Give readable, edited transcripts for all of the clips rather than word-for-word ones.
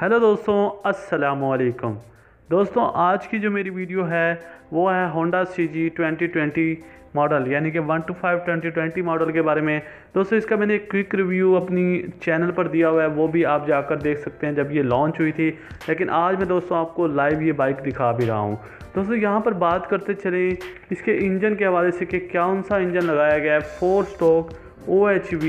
Hello दोस्तों, अस्सलामुअलैकुम। दोस्तों आज की जो मेरी वीडियो है वो है होंडा CG 2020 मॉडल यानी कि 125 2020 मॉडल के बारे में। दोस्तों इसका मैंने एक क्विक रिव्यू अपनी चैनल पर दिया हुआ है, वो भी आप जाकर देख सकते हैं जब ये लॉन्च हुई थी। लेकिन आज मैं दोस्तों आपको लाइव ये बाइक दिखा भी रहा हूँ। दोस्तों यहाँ पर बात करते चले इसके इंजन के हवाले से कि कौन सा इंजन लगाया गया है। 4 stroke OHV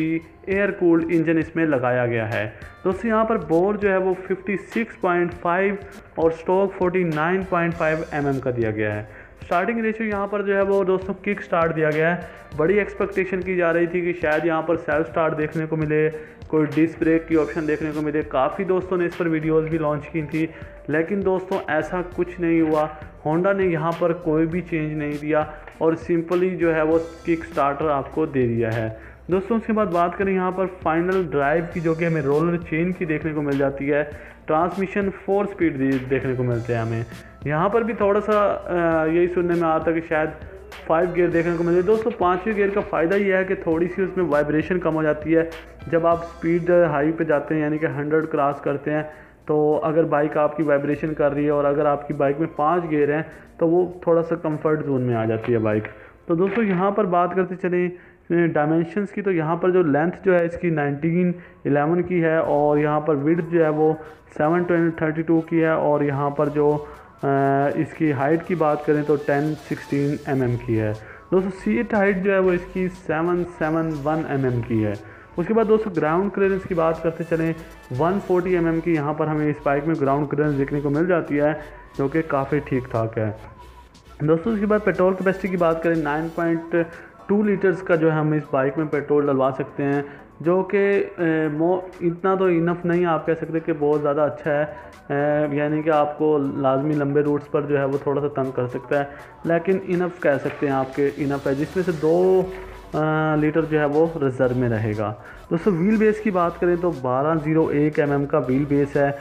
air cooled engine इसमें लगाया गया है। दोस्तों यहाँ पर बोर जो है वो 56.5 और स्टॉक 49.5 mm का दिया गया है। स्टार्टिंग रेशियो यहाँ पर जो है वो दोस्तों किक स्टार्ट दिया गया है। बड़ी एक्सपेक्टेशन की जा रही थी कि शायद यहाँ पर सेल्फ स्टार्ट देखने को मिले, कोई डिस्क ब्रेक की ऑप्शन देखने को मिले। काफ़ी दोस्तों ने इस पर वीडियोस भी लॉन्च की थी, लेकिन दोस्तों ऐसा कुछ नहीं हुआ। होंडा ने यहाँ पर कोई भी चेंज नहीं दिया और सिंपली जो है वो किक स्टार्टर आपको दे दिया है। दोस्तों उसके बाद बात करें यहाँ पर फाइनल ड्राइव की, जो कि हमें रोलर चेन की देखने को मिल जाती है। ट्रांसमिशन 4 स्पीड देखने को मिलते हैं हमें। यहाँ पर भी थोड़ा सा यही सुनने में आता कि शायद 5 गियर देखने को मिले। दोस्तों 5वें गियर का फ़ायदा ये है कि थोड़ी सी उसमें वाइब्रेशन कम हो जाती है। जब आप स्पीड हाई पे जाते हैं यानी कि 100 क्रॉस करते हैं, तो अगर बाइक आपकी वाइब्रेशन कर रही है और अगर आपकी बाइक में 5 गियर हैं तो वो थोड़ा सा कंफर्ट जोन में आ जाती है बाइक। तो दोस्तों यहाँ पर बात करते चलें डायमेंशंस की, तो यहाँ पर जो लेंथ जो है इसकी 19.11 की है और यहाँ पर विड्थ जो है वो 7.32 की है और यहाँ पर जो इसकी हाइट की बात करें तो 10.16 mm की है। दोस्तों सीट हाइट जो है वो इसकी 7.71 mm की है। उसके बाद दोस्तों ग्राउंड क्लियरेंस की बात करते चलें, 140 mm की यहाँ पर हमें इस बाइक में ग्राउंड क्लियरेंस देखने को मिल जाती है, जो कि काफ़ी ठीक ठाक है। दोस्तों उसके बाद पेट्रोल कैपेसिटी की बात करें, 9.2 लीटर्स का जो है हम इस बाइक में पेट्रोल डलवा सकते हैं, जो कि इतना तो इनफ नहीं आप कह सकते कि बहुत ज़्यादा अच्छा है, यानी कि आपको लाजमी लंबे रूट्स पर जो है वो थोड़ा सा तंग कर सकता है, लेकिन इनफ कह सकते हैं आपके इनफ है, जिसमें से 2 लीटर जो है वो रिज़र्व में रहेगा। दोस्तों व्हील बेस की बात करें तो 1201 mm का व्हील बेस है।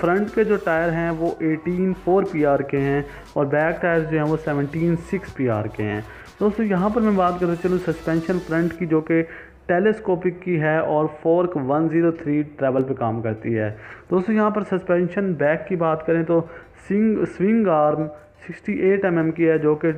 फ्रंट के जो टायर हैं वो 18.4 PR के हैं और बैक टायर जो हैं वो 17.6 PR के हैं। दोस्तों यहाँ पर मैं बात करते चलूँ सस्पेंशन फ्रंट की, जो कि टेलीस्कोपिक की है और फोर्क 103 ट्रैवल पे काम करती है। दोस्तों यहाँ पर सस्पेंशन बैक की बात करें तो स्विंग आर्म 68 mm की है, जो कि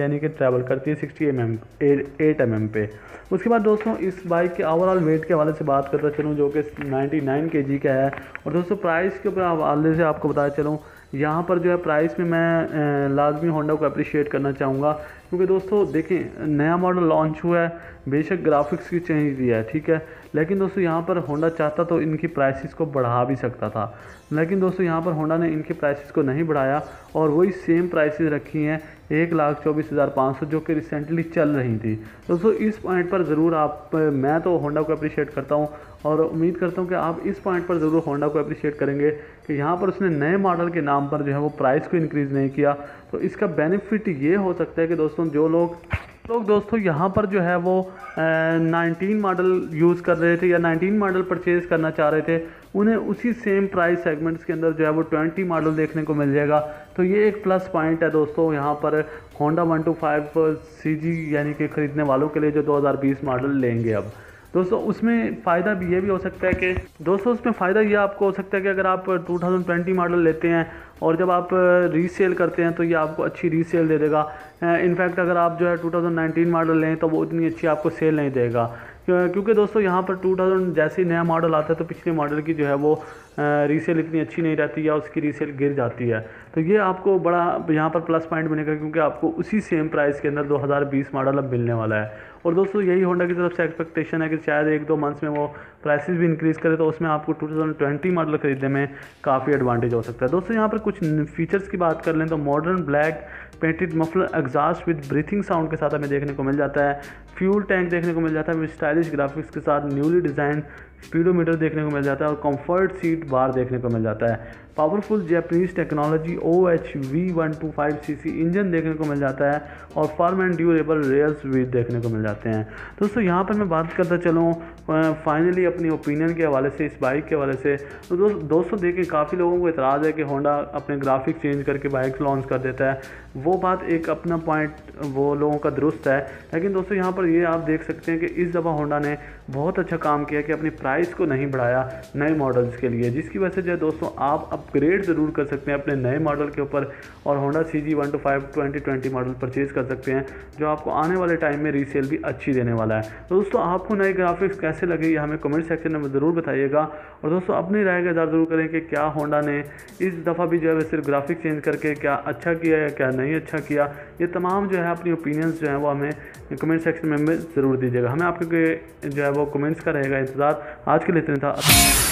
यानी कि ट्रैवल करती है 68 mm पे। उसके बाद दोस्तों इस बाइक के ओवरऑल वेट के हवाले से बात करता चलूँ, जो कि 99 kg का है। और दोस्तों प्राइस के हवाले से आपको बताया चलूँ, यहाँ पर जो है प्राइस में मैं लाजमी होंडा को अप्रिशिएट करना चाहूँगा, क्योंकि दोस्तों देखें नया मॉडल लॉन्च हुआ है, बेशक ग्राफिक्स की चेंज दिया है, ठीक है, लेकिन दोस्तों यहाँ पर होंडा चाहता तो इनकी प्राइसेस को बढ़ा भी सकता था, लेकिन दोस्तों यहाँ पर होंडा ने इनकी प्राइसेस को नहीं बढ़ाया और वही सेम प्राइसेस रखी हैं 1,24,500, जो कि रिसेंटली चल रही थी। दोस्तों इस पॉइंट पर ज़रूर मैं तो होंडा को अप्रिशिएट करता हूँ और उम्मीद करता हूँ कि आप इस पॉइंट पर ज़रूर होंडा को अप्रिशिएट करेंगे कि यहाँ पर उसने नए मॉडल के नाम पर जो है वो प्राइस को इंक्रीज़ नहीं किया। तो इसका बेनिफिट ये हो सकता है कि दोस्तों जो लोग दोस्तों यहाँ पर जो है वो 19 मॉडल यूज़ कर रहे थे या 19 मॉडल परचेज़ करना चाह रहे थे, उन्हें उसी सेम प्राइस सेगमेंट्स के अंदर जो है वो 20 मॉडल देखने को मिल जाएगा। तो ये एक प्लस पॉइंट है दोस्तों यहाँ पर होंडा 125 CG यानी कि ख़रीदने वालों के लिए जो 2020 मॉडल लेंगे। अब दोस्तों उसमें फ़ायदा भी ये भी हो सकता है कि दोस्तों उसमें फ़ायदा ये आपको हो सकता है कि अगर आप 2020 मॉडल लेते हैं और जब आप रीसेल करते हैं तो ये आपको अच्छी रीसेल दे देगा। इनफैक्ट अगर आप जो है 2019 मॉडल लें तो वो इतनी अच्छी आपको सेल नहीं देगा, क्योंकि दोस्तों यहाँ पर 2000 जैसे नया मॉडल आता है तो पिछले मॉडल की जो है वो रीसेल इतनी अच्छी नहीं रहती या उसकी रीसेल गिर जाती है। तो ये आपको बड़ा यहाँ पर प्लस पॉइंट मिलेगा, क्योंकि आपको उसी सेम प्राइस के अंदर 2020 मॉडल अब मिलने वाला है। और दोस्तों यही होंडा की तरफ से एक्सपेक्टेशन है कि शायद 1-2 मंथ्स में वो प्राइसेस भी इंक्रीज़ करे, तो उसमें आपको 2020 मॉडल ख़रीदने में काफ़ी एडवांटेज हो सकता है। दोस्तों यहाँ पर कुछ फीचर्स की बात कर लें तो modern black painted muffler exhaust with breathing sound के साथ हमें देखने को मिल जाता है। फ्यूल टैंक देखने को मिल जाता है, स्टाइलिश ग्राफिक्स के साथ न्यूली डिज़ाइन स्पीडोमीटर देखने को मिल जाता है और कंफर्ट सीट बार देखने को मिल जाता है। Powerful Japanese technology OHV 125cc engine देखने को मिल जाता है और फर्म एंड ड्यूरेबल रेयर्स भी देखने को मिल जाते हैं। दोस्तों यहाँ पर मैं बात करता चलूँ फाइनली अपनी ओपिनियन के हवाले से इस बाइक के हवाले से। तो दोस्तों देखें काफ़ी लोगों को एतराज़ है कि होंडा अपने ग्राफिक चेंज करके बाइक लॉन्च कर देता है, वो बात एक अपना पॉइंट वो लोगों का दुरुस्त है, लेकिन दोस्तों यहाँ पर ये आप देख सकते हैं कि इस दफ़ा होंडा ने बहुत अच्छा काम किया कि अपनी प्राइस को नहीं बढ़ाया नए मॉडल्स के लिए, जिसकी वजह से दोस्तों आप अपग्रेड ज़रूर कर सकते हैं अपने नए मॉडल के ऊपर और होंडा CG 125 2020 मॉडल परचेज़ कर सकते हैं, जो आपको आने वाले टाइम में रीसेल भी अच्छी देने वाला है। तो दोस्तों आपको नए ग्राफिक्स कैसे लगे हमें कमेंट सेक्शन में ज़रूर बताइएगा, और दोस्तों अपनी राय का इज़हार ज़रूर करें कि क्या होंडा ने इस दफ़ा भी जो है सिर्फ ग्राफिक्स चेंज करके क्या अच्छा किया या क्या नहीं अच्छा किया, ये तमाम जो है अपनी ओपिनियंस जो है वो हमें कमेंट सेक्शन में ज़रूर दीजिएगा। हमें आपके जो है वो कमेंट्स का रहेगा इंतज़ार। आज के लिए इतना था।